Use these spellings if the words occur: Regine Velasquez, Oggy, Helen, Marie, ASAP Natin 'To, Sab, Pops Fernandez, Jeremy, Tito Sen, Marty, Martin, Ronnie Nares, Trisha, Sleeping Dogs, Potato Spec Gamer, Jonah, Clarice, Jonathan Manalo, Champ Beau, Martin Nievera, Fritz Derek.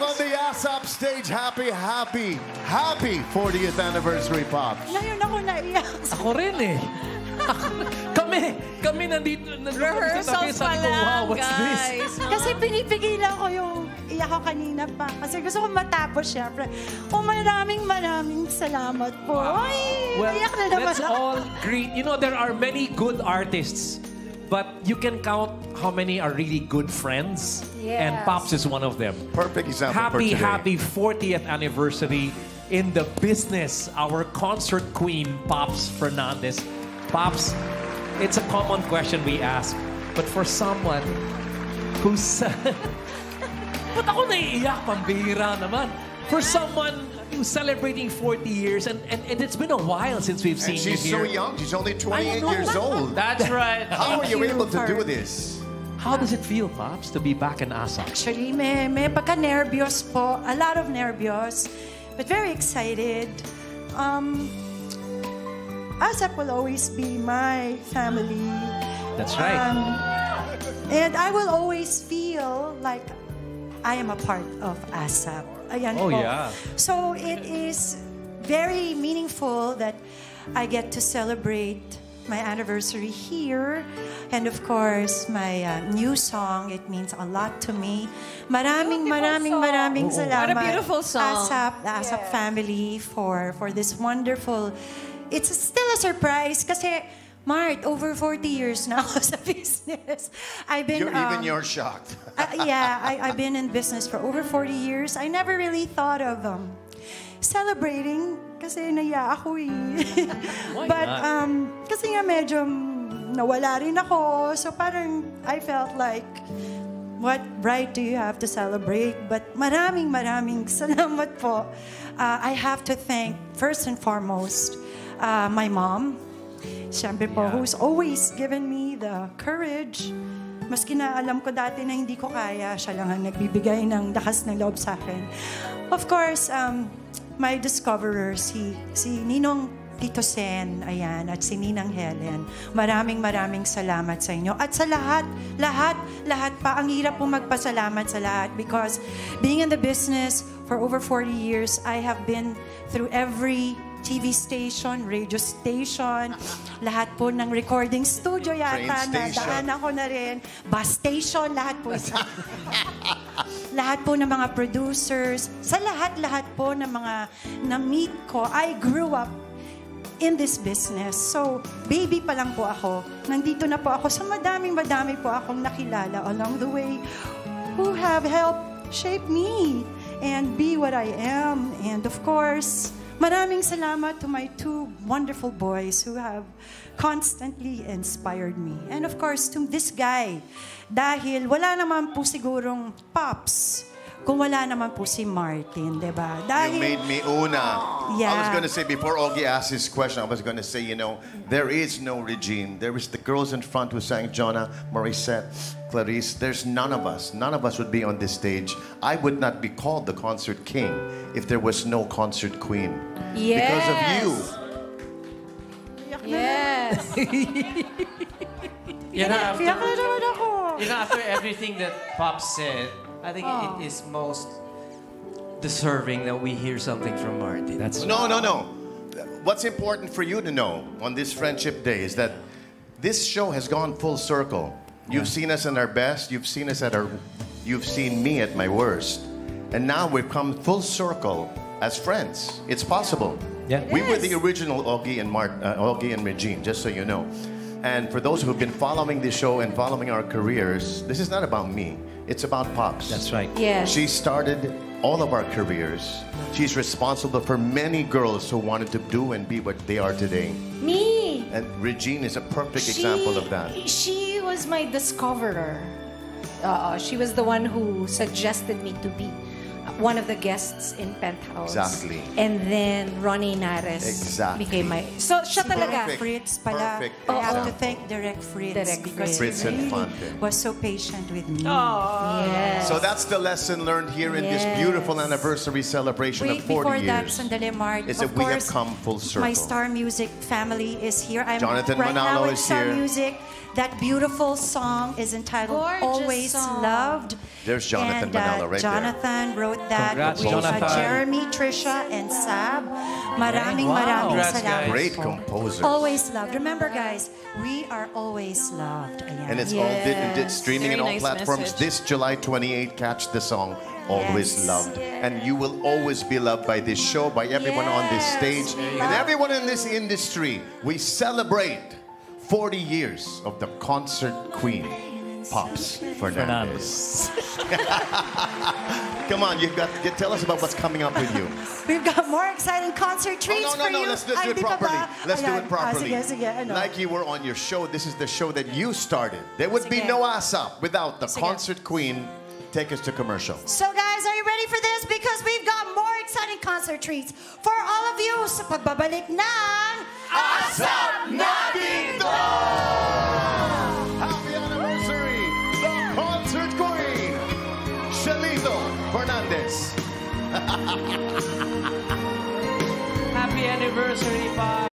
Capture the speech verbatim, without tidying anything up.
back on the ASAP stage. Happy, happy, happy fortieth anniversary, Pops. Ngayon ako naiyak. Ako rin eh. kami, kami nandito. nandito Rehearsals pa lang, wow, what's guys. This? Kasi pinipigilan ko yung iyak ko kanina pa. Kasi gusto ko matapos siya. Oh, maraming maraming salamat po. Wow. Ay, well, iyak na naman. Let's all greet. You know, there are many good artists. But you can count how many are really good friends. Yes. And Pops is one of them. Perfect example. Happy, happy fortieth anniversary in the business, our concert queen, Pops Fernandez. Pops, it's a common question we ask, but for someone who's... Ba't ako naiiyak, pambihira naman. For someone who's celebrating forty years, and, and, and it's been a while since we've seen and she's you here. She's so young. She's only twenty-eight years old. That's right. How are you able to do this? How does it feel, Pops, to be back in ASAP? Actually, may, may pagka-nervyos po. A lot of nervyos, but very excited. Um, ASAP will always be my family. That's right. Um, and I will always feel like I am a part of ASAP. Ayan oh, po. Yeah. So it is very meaningful that I get to celebrate my anniversary here. And of course, my uh, new song, it means a lot to me. Maraming, maraming, song. maraming oh, salamat. What a beautiful song. ASAP, the ASAP yeah. family for, for this wonderful... It's still a surprise kasi... Mart, over forty years now as a business. I've been... You're, um, even you're shocked. uh, yeah, I, I've been in business for over forty years. I never really thought of um, celebrating kasi naya ako eh. But um, kasi nga medyo nawala rin ako. So parang I felt like, what right do you have to celebrate? But maraming maraming salamat po. Uh, I have to thank, first and foremost, uh, my mom. Champ Beau, yeah. who's always given me the courage. Maski na alam ko dati na hindi ko kaya, siya lang ang nagbibigay ng lakas ng loob sa akin. Of course, um, my discoverers, si, si Ninong Tito Sen, ayan, at si Ninang Helen. Maraming maraming salamat sa inyo. At sa lahat, lahat, lahat pa. Ang hirap po magpasalamat sa lahat because being in the business for over forty years, I have been through every T V station, radio station, lahat po ng recording studio yata, nadaan ako na rin, bus station, lahat po. Lahat po ng mga producers, sa lahat-lahat po ng mga na-meet ko, I grew up in this business. So, baby pa lang po ako, nandito na po ako sa madaming-madami po akong nakilala along the way who have helped shape me and be what I am. And of course, maraming salamat to my two wonderful boys who have constantly inspired me. And of course, to this guy. Dahil wala naman po sigurong Pops kung wala naman po si Martin, di ba? Dahil, you made me una. Yeah. I was going to say, before Oggy asked his question, I was going to say, you know, there is no Regine. There is the girls in front who sang Jonah, Marie, Clarice, there's none of us. None of us would be on this stage. I would not be called the concert king if there was no concert queen. Yes. Because of you. Yes. you know, after, you know, after everything that Pop said, I think oh. it is most deserving that we hear something from Marty. That's no, no, no. What's important for you to know on this Friendship Day is that this show has gone full circle. You've seen us at our best. You've seen us at our... You've seen me at my worst. And now we've come full circle as friends. It's possible. Yeah. Yes. We were the original Oggy and, Mart, uh, Oggy and Regine, just so you know. And for those who have been following this show and following our careers, this is not about me. It's about Pops. That's right. Yeah. She started all of our careers. She's responsible for many girls who wanted to do and be what they are today. Me. And Regine is a perfect she, example of that. She was my discoverer. Uh, she was the one who suggested me to be one of the guests in Penthouse. Exactly. And then Ronnie Nares exactly. became my... So, siya talaga. Fritz pala. Perfect. I have to thank Derek Fritz. Derek Fritz. Fritz and Fonte was so patient with me. Yes. So that's the lesson learned here in yes. this beautiful anniversary celebration Wait, of forty years. That, sandali, Mark, is that we course, have come full circle. My Star Music family is here. I'm Jonathan right Manalo now is Star here. Music. That beautiful song is entitled Gorgeous Always song. Loved. There's Jonathan and, uh, Manalo right Jonathan there. Jonathan wrote that Congrats, with uh, Jeremy, Trisha, and Sab. Maraming wow. maraming Congrats, salamat. Great composers. Always loved. Remember, guys, we are always loved. Ayan. And it's yes. all did, did streaming Very in all nice platforms. Message. This July twenty-eighth, catch the song. Always yes. loved. Yes. And you will always be loved by this show, by everyone yes. on this stage, and everyone in this industry. We celebrate forty years of the concert queen, Pops Fernandez. Fernandez. Come on, you've got you tell us about what's coming up with you. We've got more exciting concert treats oh, no, no, for no, you. No, no, no, let's, let's do it properly. Let's do it properly. Ah, sige, sige, ano. Like you were on your show, this is the show that you started. There would sige. be no ASAP without the sige. concert queen. Take us to commercial. So guys, are you ready for this? Because we've got more exciting concert treats for all of you sa pagbabalik ng ASAP Natin 'To! Happy anniversary, the concert queen, Shalito Fernandez. Happy anniversary, Bob.